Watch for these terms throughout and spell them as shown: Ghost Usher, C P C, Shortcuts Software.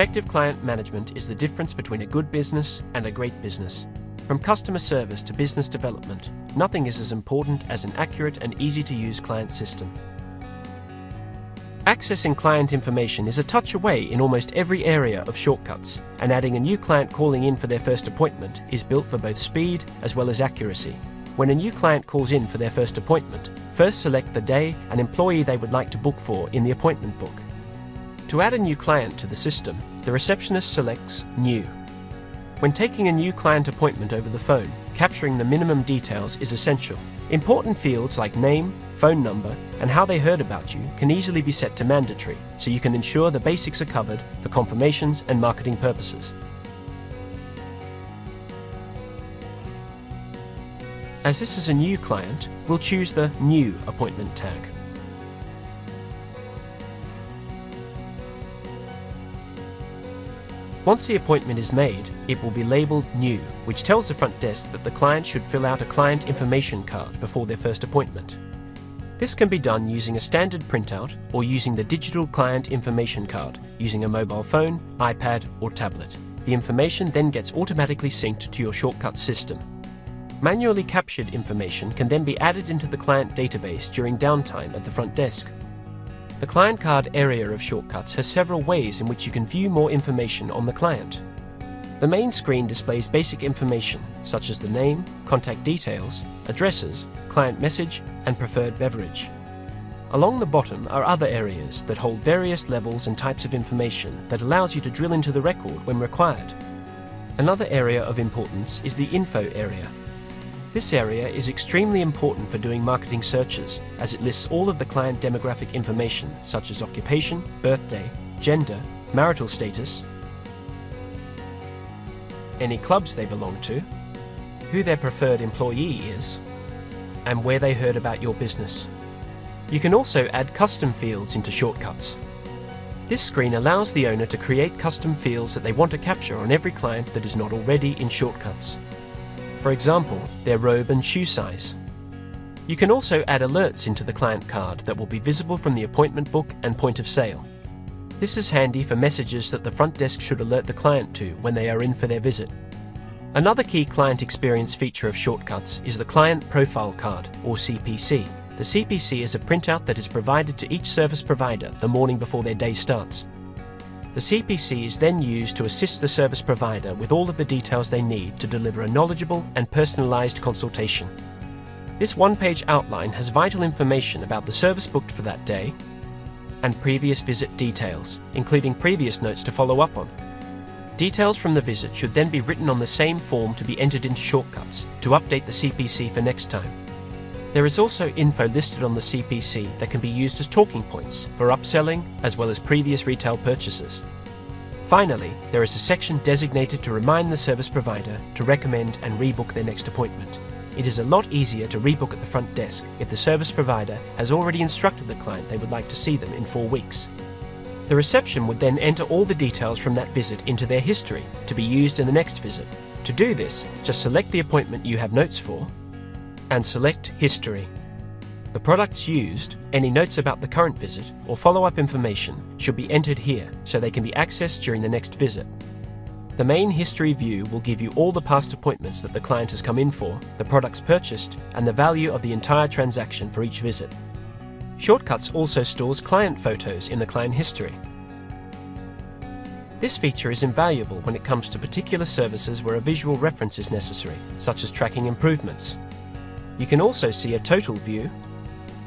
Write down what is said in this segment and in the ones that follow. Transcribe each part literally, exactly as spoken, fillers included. Effective client management is the difference between a good business and a great business. From customer service to business development, nothing is as important as an accurate and easy-to-use client system. Accessing client information is a touch away in almost every area of Shortcuts, and adding a new client calling in for their first appointment is built for both speed as well as accuracy. When a new client calls in for their first appointment, first select the day and employee they would like to book for in the appointment book. To add a new client to the system, the receptionist selects New. When taking a new client appointment over the phone, capturing the minimum details is essential. Important fields like name, phone number, and how they heard about you can easily be set to mandatory, so you can ensure the basics are covered for confirmations and marketing purposes. As this is a new client, we'll choose the New Appointment tag. Once the appointment is made, it will be labelled New, which tells the front desk that the client should fill out a client information card before their first appointment. This can be done using a standard printout or using the digital client information card, using a mobile phone, iPad or tablet. The information then gets automatically synced to your Shortcuts system. Manually captured information can then be added into the client database during downtime at the front desk. The client card area of Shortcuts has several ways in which you can view more information on the client. The main screen displays basic information such as the name, contact details, addresses, client message, and preferred beverage. Along the bottom are other areas that hold various levels and types of information that allows you to drill into the record when required. Another area of importance is the info area. This area is extremely important for doing marketing searches, as it lists all of the client demographic information such as occupation, birthday, gender, marital status, any clubs they belong to, who their preferred employee is, and where they heard about your business. You can also add custom fields into Shortcuts. This screen allows the owner to create custom fields that they want to capture on every client that is not already in Shortcuts. For example, their robe and shoe size. You can also add alerts into the client card that will be visible from the appointment book and point of sale. This is handy for messages that the front desk should alert the client to when they are in for their visit. Another key client experience feature of Shortcuts is the Client Profile Card, or C P C. The C P C is a printout that is provided to each service provider the morning before their day starts. The C P C is then used to assist the service provider with all of the details they need to deliver a knowledgeable and personalised consultation. This one-page outline has vital information about the service booked for that day and previous visit details, including previous notes to follow up on. Details from the visit should then be written on the same form to be entered into Shortcuts to update the C P C for next time. There is also info listed on the C P C that can be used as talking points for upselling as well as previous retail purchases. Finally, there is a section designated to remind the service provider to recommend and rebook their next appointment. It is a lot easier to rebook at the front desk if the service provider has already instructed the client they would like to see them in four weeks. The reception would then enter all the details from that visit into their history to be used in the next visit. To do this, just select the appointment you have notes for, and select History. The products used, any notes about the current visit, or follow-up information should be entered here so they can be accessed during the next visit. The main history view will give you all the past appointments that the client has come in for, the products purchased, and the value of the entire transaction for each visit. Shortcuts also stores client photos in the client history. This feature is invaluable when it comes to particular services where a visual reference is necessary, such as tracking improvements. You can also see a total view,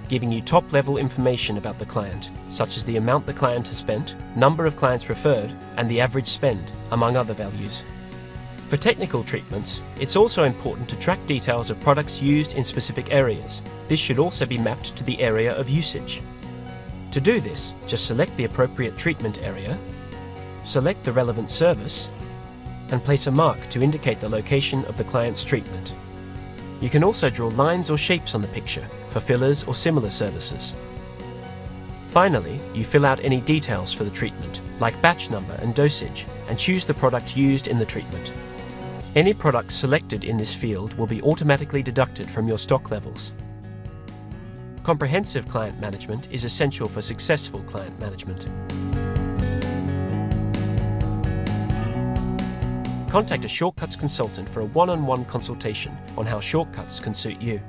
giving you top-level information about the client, such as the amount the client has spent, number of clients referred, and the average spend, among other values. For technical treatments, it's also important to track details of products used in specific areas. This should also be mapped to the area of usage. To do this, just select the appropriate treatment area, select the relevant service, and place a mark to indicate the location of the client's treatment. You can also draw lines or shapes on the picture for fillers or similar services. Finally, you fill out any details for the treatment, like batch number and dosage, and choose the product used in the treatment. Any product selected in this field will be automatically deducted from your stock levels. Comprehensive client management is essential for successful client management. Contact a Shortcuts consultant for a one-on-one consultation on how Shortcuts can suit you.